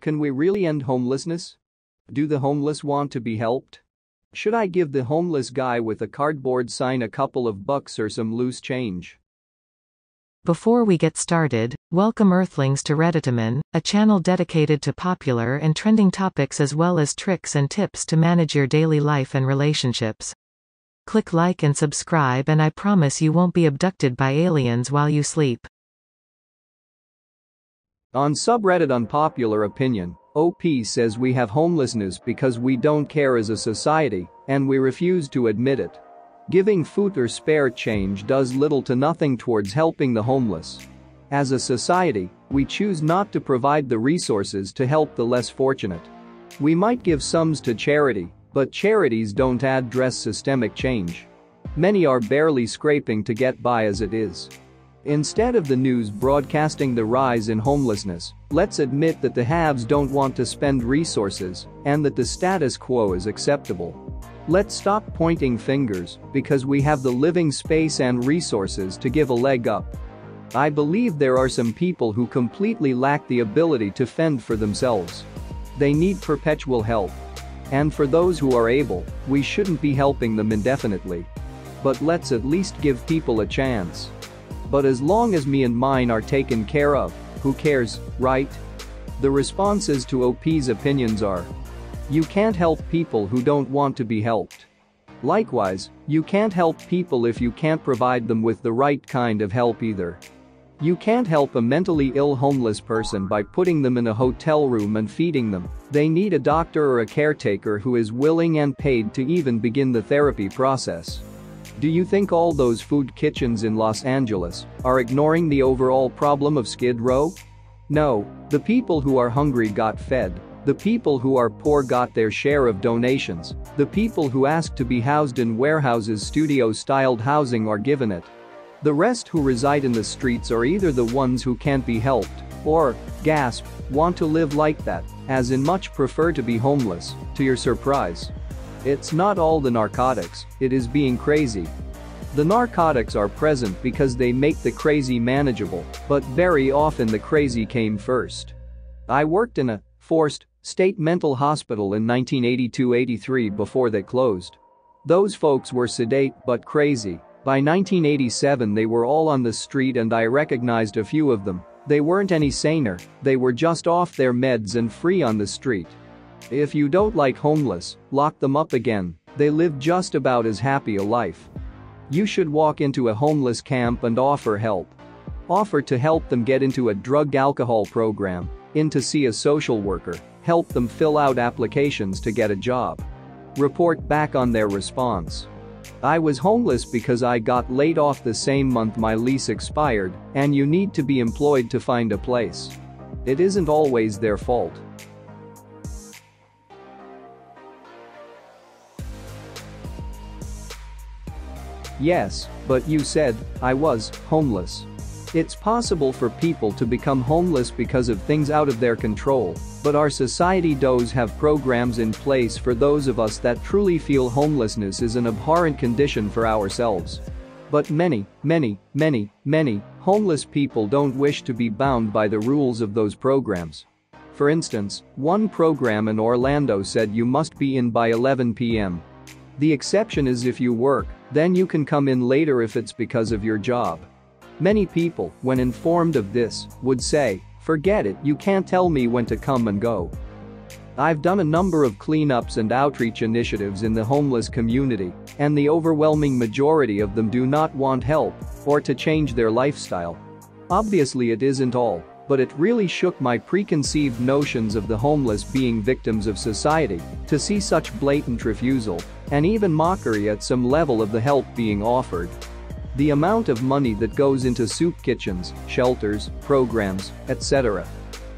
Can we really end homelessness? Do the homeless want to be helped? Should I give the homeless guy with a cardboard sign a couple of bucks or some loose change? Before we get started, welcome Earthlings to Redditamin, a channel dedicated to popular and trending topics as well as tricks and tips to manage your daily life and relationships. Click like and subscribe and I promise you won't be abducted by aliens while you sleep. On subreddit Unpopular Opinion, OP says we have homelessness because we don't care as a society, and we refuse to admit it. Giving food or spare change does little to nothing towards helping the homeless. As a society, we choose not to provide the resources to help the less fortunate. We might give sums to charity, but charities don't address systemic change. Many are barely scraping to get by as it is. Instead of the news broadcasting the rise in homelessness, let's admit that the haves don't want to spend resources and that the status quo is acceptable. Let's stop pointing fingers because we have the living space and resources to give a leg up. I believe there are some people who completely lack the ability to fend for themselves. They need perpetual help. And for those who are able, we shouldn't be helping them indefinitely. But let's at least give people a chance. But as long as me and mine are taken care of, who cares, right? The responses to OP's opinions are: you can't help people who don't want to be helped. Likewise, you can't help people if you can't provide them with the right kind of help either. You can't help a mentally ill homeless person by putting them in a hotel room and feeding them. They need a doctor or a caretaker who is willing and paid to even begin the therapy process. Do you think all those food kitchens in Los Angeles are ignoring the overall problem of Skid Row? No, the people who are hungry got fed, the people who are poor got their share of donations, the people who ask to be housed in warehouses, studio-styled housing are given it. The rest who reside in the streets are either the ones who can't be helped or, gasp, want to live like that, as in much prefer to be homeless, to your surprise. It's not all the narcotics, it is being crazy. The narcotics are present because they make the crazy manageable, but very often the crazy came first. I worked in a forced state mental hospital in 1982-83 before they closed. Those folks were sedate but crazy. By 1987 they were all on the street and I recognized a few of them. They weren't any saner, they were just off their meds and free on the street. If you don't like homeless, lock them up again, they live just about as happy a life. You should walk into a homeless camp and offer help. Offer to help them get into a drug alcohol program, in to see a social worker, help them fill out applications to get a job. Report back on their response. I was homeless because I got laid off the same month my lease expired, and you need to be employed to find a place. It isn't always their fault. Yes, but you said, I was homeless. It's possible for people to become homeless because of things out of their control, but our society does have programs in place for those of us that truly feel homelessness is an abhorrent condition for ourselves. But many homeless people don't wish to be bound by the rules of those programs. For instance, one program in Orlando said you must be in by 11 p.m. The exception is if you work, then you can come in later if it's because of your job. Many people, when informed of this, would say, "Forget it, you can't tell me when to come and go." I've done a number of cleanups and outreach initiatives in the homeless community, and the overwhelming majority of them do not want help or to change their lifestyle. Obviously it isn't all, but it really shook my preconceived notions of the homeless being victims of society to see such blatant refusal and even mockery at some level of the help being offered. The amount of money that goes into soup kitchens, shelters, programs, etc.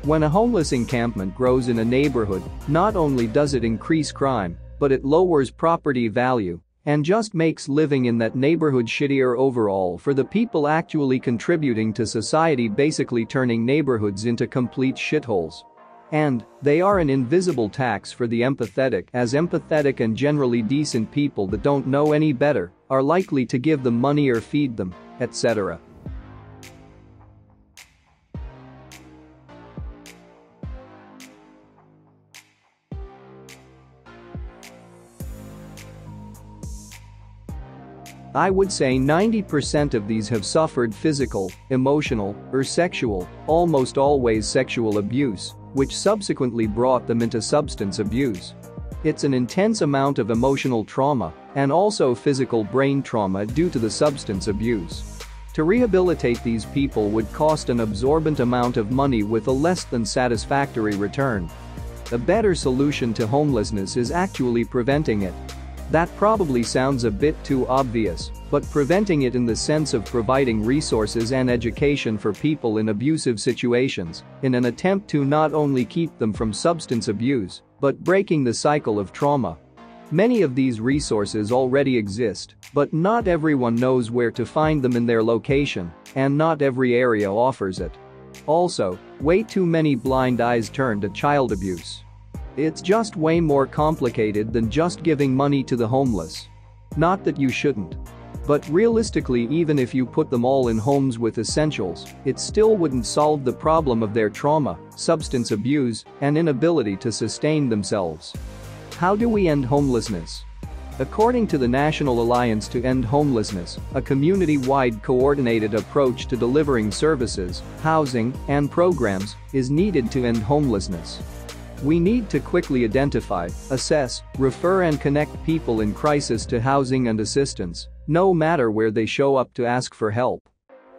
When a homeless encampment grows in a neighborhood, not only does it increase crime, but it lowers property value and just makes living in that neighborhood shittier overall for the people actually contributing to society, basically turning neighborhoods into complete shitholes. And they are an invisible tax for the empathetic, as empathetic and generally decent people that don't know any better are likely to give them money or feed them, etc. I would say 90% of these have suffered physical, emotional, or sexual, almost always sexual abuse, which subsequently brought them into substance abuse. It's an intense amount of emotional trauma and also physical brain trauma due to the substance abuse. To rehabilitate these people would cost an absorbent amount of money with a less than satisfactory return. A better solution to homelessness is actually preventing it. That probably sounds a bit too obvious, but preventing it in the sense of providing resources and education for people in abusive situations in an attempt to not only keep them from substance abuse, but breaking the cycle of trauma. Many of these resources already exist, but not everyone knows where to find them in their location, and not every area offers it. Also, way too many blind eyes turn to child abuse. It's just way more complicated than just giving money to the homeless. Not that you shouldn't. But realistically, even if you put them all in homes with essentials, it still wouldn't solve the problem of their trauma, substance abuse, and inability to sustain themselves. How do we end homelessness? According to the National Alliance to End Homelessness, a community-wide coordinated approach to delivering services, housing, and programs is needed to end homelessness. We need to quickly identify, assess, refer and connect people in crisis to housing and assistance, no matter where they show up to ask for help.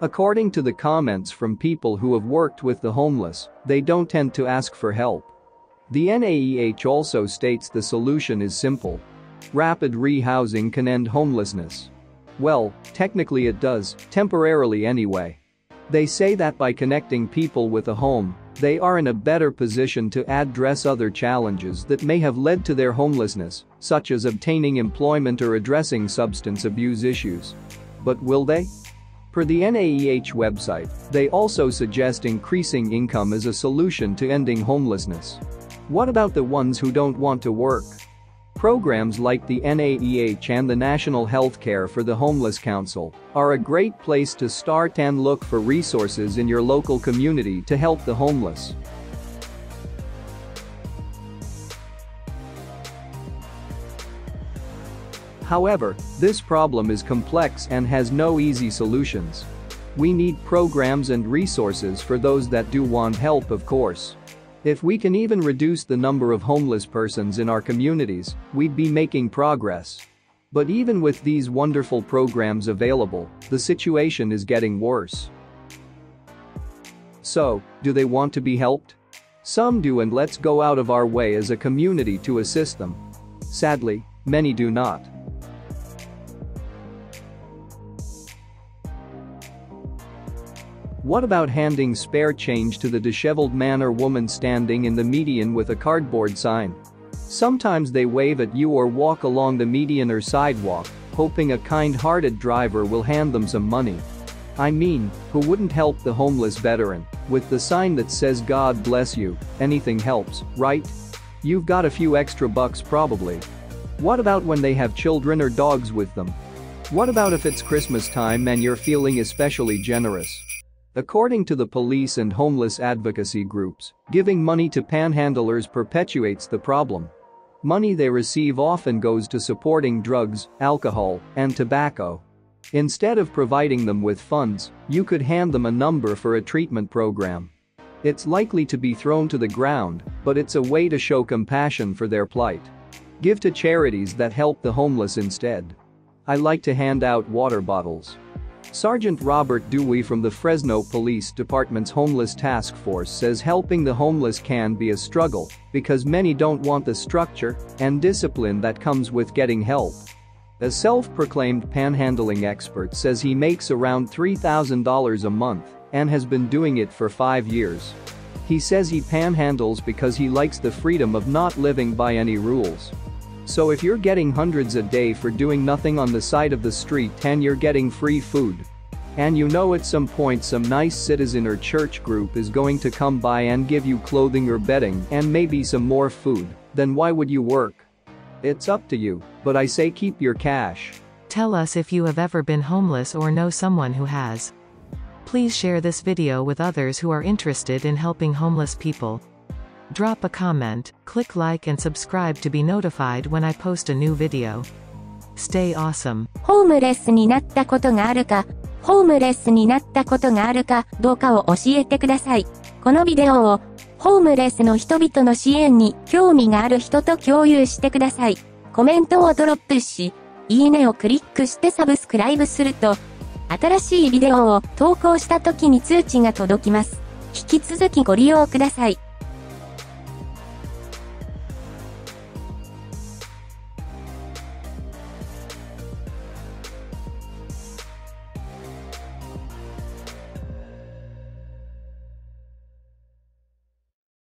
According to the comments from people who have worked with the homeless, they don't tend to ask for help. The NAEH also states the solution is simple. Rapid rehousing can end homelessness. Well, technically it does, temporarily anyway. They say that by connecting people with a home, they are in a better position to address other challenges that may have led to their homelessness, such as obtaining employment or addressing substance abuse issues. But will they? Per the NAEH website, they also suggest increasing income as a solution to ending homelessness. What about the ones who don't want to work? Programs like the NAEH and the National Healthcare for the Homeless Council are a great place to start and look for resources in your local community to help the homeless. However, this problem is complex and has no easy solutions. We need programs and resources for those that do want help, of course. If we can even reduce the number of homeless persons in our communities, we'd be making progress. But even with these wonderful programs available, the situation is getting worse. So, do they want to be helped? Some do, and let's go out of our way as a community to assist them. Sadly, many do not. What about handing spare change to the disheveled man or woman standing in the median with a cardboard sign? Sometimes they wave at you or walk along the median or sidewalk, hoping a kind-hearted driver will hand them some money. I mean, who wouldn't help the homeless veteran with the sign that says "God bless you, anything helps," right? You've got a few extra bucks probably. What about when they have children or dogs with them? What about if it's Christmas time and you're feeling especially generous? According to the police and homeless advocacy groups, giving money to panhandlers perpetuates the problem. Money they receive often goes to supporting drugs, alcohol, and tobacco. Instead of providing them with funds, you could hand them a number for a treatment program. It's likely to be thrown to the ground, but it's a way to show compassion for their plight. Give to charities that help the homeless instead. I like to hand out water bottles. Sergeant Robert Dewey from the Fresno Police Department's Homeless Task Force says helping the homeless can be a struggle because many don't want the structure and discipline that comes with getting help. A self-proclaimed panhandling expert says he makes around $3,000 a month and has been doing it for 5 years. He says he panhandles because he likes the freedom of not living by any rules. So if you're getting hundreds a day for doing nothing on the side of the street and you're getting free food, and you know at some point some nice citizen or church group is going to come by and give you clothing or bedding and maybe some more food, then why would you work? It's up to you, but I say keep your cash. Tell us if you have ever been homeless or know someone who has. Please share this video with others who are interested in helping homeless people. Drop a comment, click like and subscribe to be notified when I post a new video. Stay awesome. ホームレスになったことがあるか、ホームレスになったことがあるかどうかを教えてください。このビデオを、ホームレスの人々の支援に興味がある人と共有してください。コメントをドロップし、いいねをクリックしてサブスクライブすると、新しいビデオを投稿した時に通知が届きます。引き続きご利用ください。